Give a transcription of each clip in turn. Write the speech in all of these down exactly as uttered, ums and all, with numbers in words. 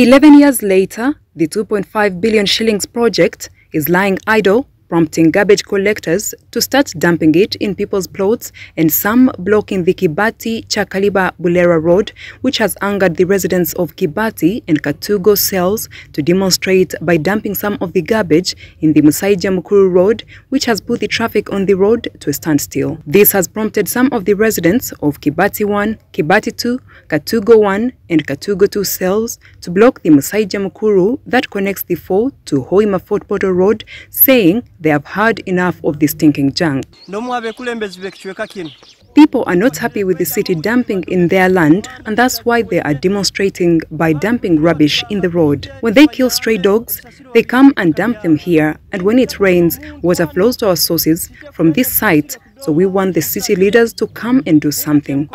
Eleven years later, the two point five billion shillings project is lying idle, prompting garbage collectors to start dumping it in people's plots, and some blocking the Kibati-Chakaliba-Bulera Road, which has angered the residents of Kibati and Katugo cells to demonstrate by dumping some of the garbage in the Musaija Mukuru Road, which has put the traffic on the road to a standstill. This has prompted some of the residents of Kibati one, Kibati two, Katugo one and Katugo two cells to block the Musaija Mukuru that connects the four to Hoima Fort Portal Road, saying they have had enough of this stinking junk. People are not happy with the city dumping in their land, and that's why they are demonstrating by dumping rubbish in the road. When they kill stray dogs, they come and dump them here, and when it rains, water flows to our sources from this site, so we want the city leaders to come and do something.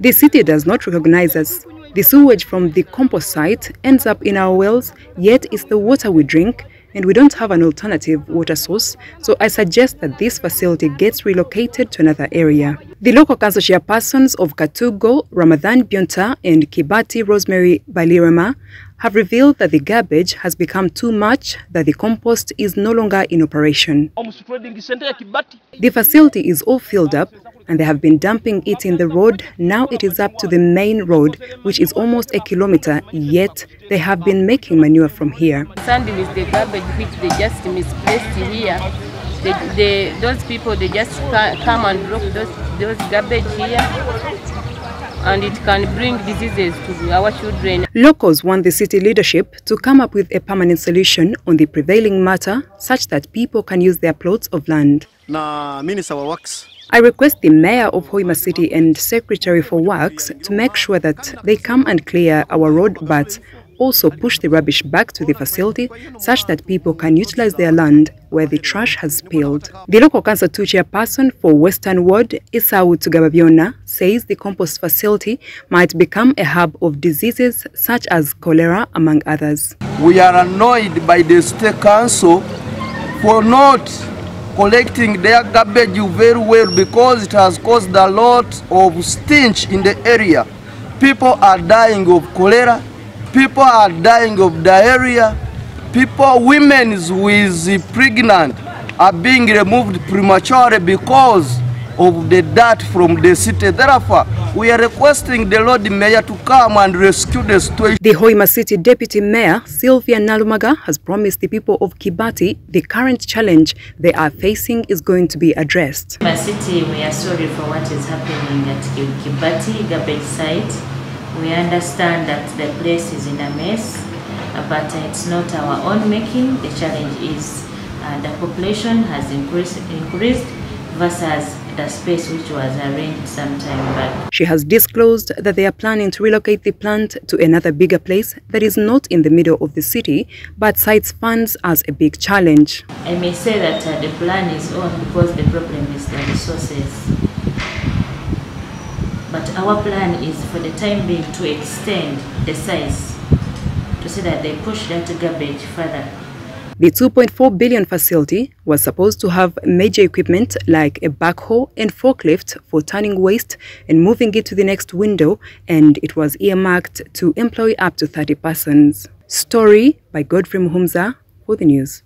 The city does not recognize us. The sewage from the compost site ends up in our wells, yet it's the water we drink, and we don't have an alternative water source, so I suggest that this facility gets relocated to another area. The local council chairpersons of Katugo, Ramadhan Bionta and Kibati, Rosemary Balirema, have revealed that the garbage has become too much, that the compost is no longer in operation. The facility is all filled up, and they have been dumping it in the road. Now it is up to the main road, which is almost a kilometer, yet they have been making manure from here. Sanding is the garbage which they just misplaced here. They, they, those people, they just come and drop those, those garbage here, and it can bring diseases to our children. Locals want the city leadership to come up with a permanent solution on the prevailing matter, such that people can use their plots of land. Nah, minister works. I request the Mayor of Hoima City and Secretary for Works to make sure that they come and clear our road, but also push the rubbish back to the facility such that people can utilize their land where the trash has spilled. The local council two chairperson for Western Ward, Isa Wutugabiyona, says the compost facility might become a hub of diseases such as cholera, among others. We are annoyed by the State Council for not collecting their garbage very well, because it has caused a lot of stench in the area. People are dying of cholera, people are dying of diarrhea, people, women with pregnant are being removed prematurely because of the dirt from the city. Therefore, we are requesting the Lord Mayor to come and rescue the situation. The Hoima City Deputy Mayor, Sylvia Nalumaga, has promised the people of Kibati the current challenge they are facing is going to be addressed. Hoima City, we are sorry for what is happening at Kibati garbage site. We understand that the place is in a mess, but it's not our own making. The challenge is uh, the population has increased, increased versus the space which was arranged some time back. She has disclosed that they are planning to relocate the plant to another bigger place that is not in the middle of the city, but cites funds as a big challenge. I may say that uh, the plan is on because the problem is the resources. But our plan is for the time being to extend the size to see that they push that garbage further. The two point four billion facility was supposed to have major equipment like a backhoe and forklift for turning waste and moving it to the next window, and it was earmarked to employ up to thirty persons. Story by Godfrey Mhumza for the news.